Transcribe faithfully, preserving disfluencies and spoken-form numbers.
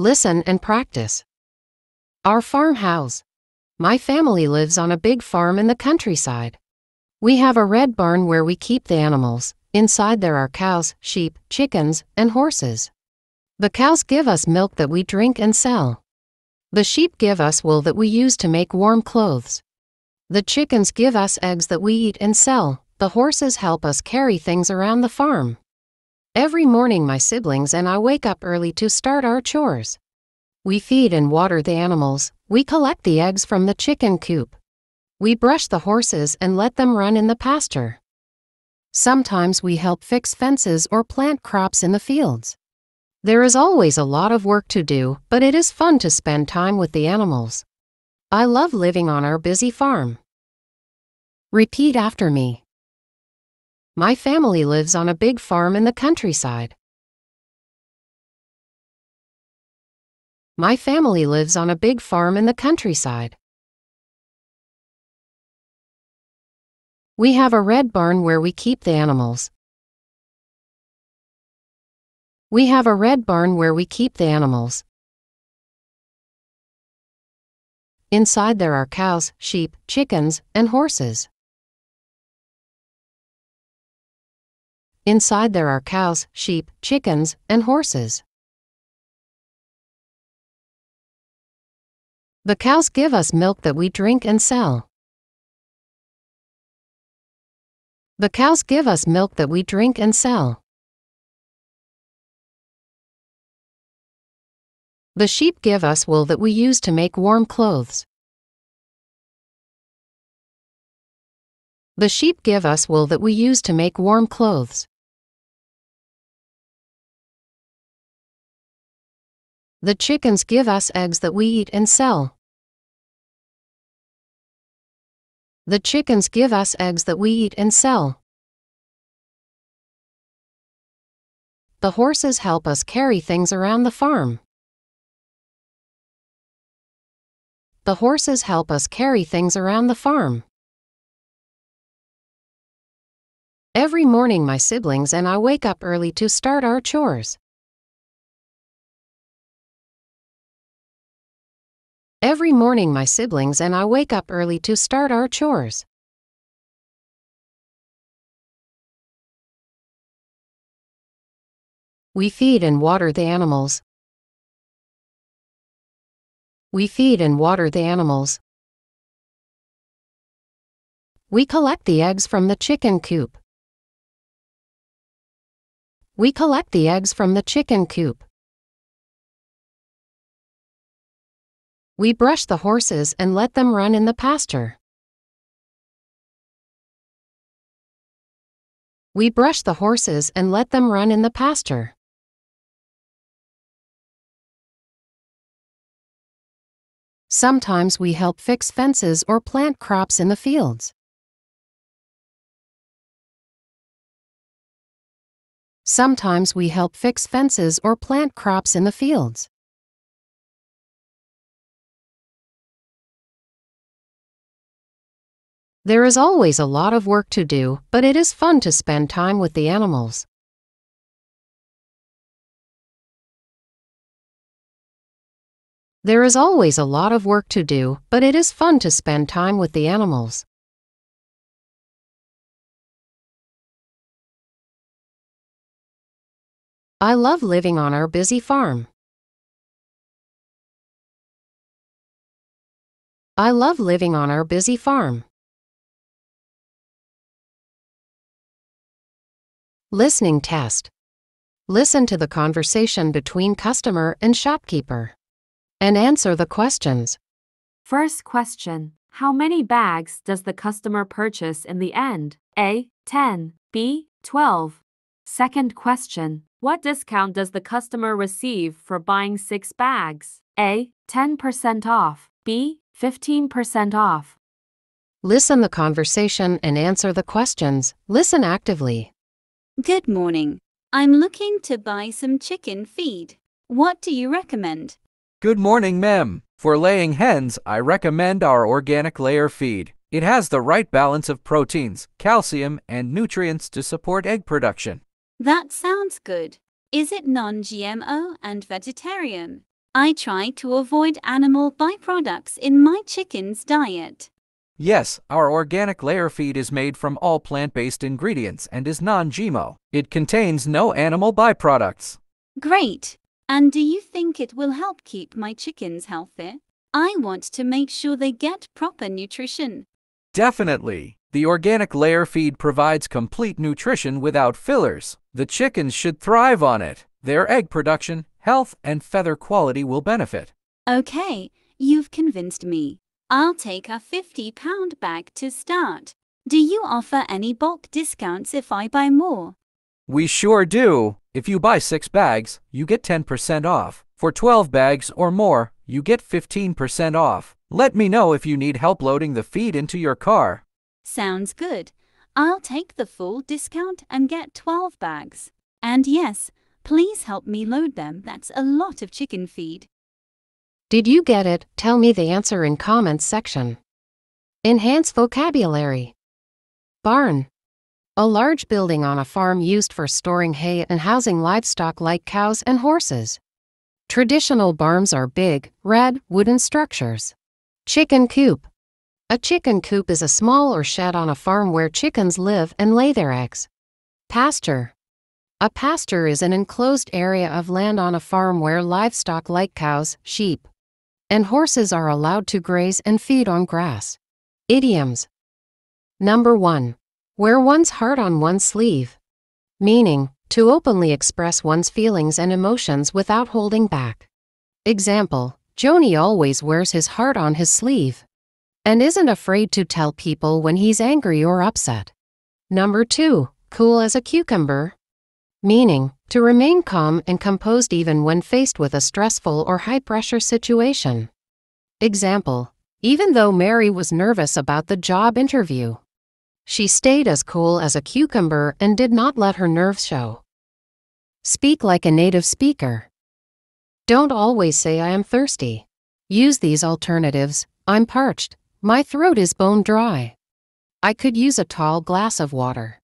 Listen and practice. Our farmhouse. My family lives on a big farm in the countryside. We have a red barn where we keep the animals. Inside there are cows, sheep, chickens, and horses. The cows give us milk that we drink and sell. The sheep give us wool that we use to make warm clothes. The chickens give us eggs that we eat and sell. The horses help us carry things around the farm. Every morning my siblings and I wake up early to start our chores. We feed and water the animals, we collect the eggs from the chicken coop. We brush the horses and let them run in the pasture. Sometimes we help fix fences or plant crops in the fields. There is always a lot of work to do, but it is fun to spend time with the animals. I love living on our busy farm. Repeat after me. My family lives on a big farm in the countryside. My family lives on a big farm in the countryside. We have a red barn where we keep the animals. We have a red barn where we keep the animals. Inside there are cows, sheep, chickens, and horses. Inside there are cows, sheep, chickens, and horses. The cows give us milk that we drink and sell. The cows give us milk that we drink and sell. The sheep give us wool that we use to make warm clothes. The sheep give us wool that we use to make warm clothes. The chickens give us eggs that we eat and sell. The chickens give us eggs that we eat and sell. The horses help us carry things around the farm. The horses help us carry things around the farm. Every morning my siblings and I wake up early to start our chores. Every morning my siblings and I wake up early to start our chores. We feed and water the animals. We feed and water the animals. We collect the eggs from the chicken coop. We collect the eggs from the chicken coop. We brush the horses and let them run in the pasture. We brush the horses and let them run in the pasture. Sometimes we help fix fences or plant crops in the fields. Sometimes we help fix fences or plant crops in the fields. There is always a lot of work to do, but it is fun to spend time with the animals. There is always a lot of work to do, but it is fun to spend time with the animals. I love living on our busy farm. I love living on our busy farm. Listening test. Listen to the conversation between customer and shopkeeper and answer the questions. First question. How many bags does the customer purchase in the end? A. ten. B. twelve. Second question. What discount does the customer receive for buying six bags? A. ten percent off. B. fifteen percent off. Listen the conversation and answer the questions. Listen actively. Good morning. I'm looking to buy some chicken feed. What do you recommend? Good morning, ma'am. For laying hens, I recommend our organic layer feed. It has the right balance of proteins, calcium, and nutrients to support egg production. That sounds good. Is it non G M O and vegetarian? I try to avoid animal byproducts in my chicken's diet. Yes, our organic layer feed is made from all plant-based ingredients and is non-G M O. It contains no animal byproducts. Great! And do you think it will help keep my chickens healthy? I want to make sure they get proper nutrition. Definitely. The organic layer feed provides complete nutrition without fillers. The chickens should thrive on it. Their egg production, health, and feather quality will benefit. Okay, you've convinced me. I'll take a fifty pound bag to start. Do you offer any bulk discounts if I buy more? We sure do. If you buy six bags, you get ten percent off. For twelve bags or more, you get fifteen percent off. Let me know if you need help loading the feed into your car. Sounds good. I'll take the full discount and get twelve bags. And yes, please help me load them. That's a lot of chicken feed. Did you get it? Tell me the answer in comments section. Enhance vocabulary. Barn. A large building on a farm used for storing hay and housing livestock like cows and horses. Traditional barns are big, red, wooden structures. Chicken coop. A chicken coop is a small or shed on a farm where chickens live and lay their eggs. Pasture. A pasture is an enclosed area of land on a farm where livestock like cows, sheep, and horses are allowed to graze and feed on grass. Idioms. Number one. Wear one's heart on one's sleeve. Meaning, to openly express one's feelings and emotions without holding back. Example, Joni always wears his heart on his sleeve and isn't afraid to tell people when he's angry or upset. Number two. Cool as a cucumber. Meaning, to remain calm and composed even when faced with a stressful or high-pressure situation. Example, even though Mary was nervous about the job interview, she stayed as cool as a cucumber and did not let her nerves show. Speak like a native speaker. Don't always say I am thirsty. Use these alternatives, I'm parched, my throat is bone dry, I could use a tall glass of water.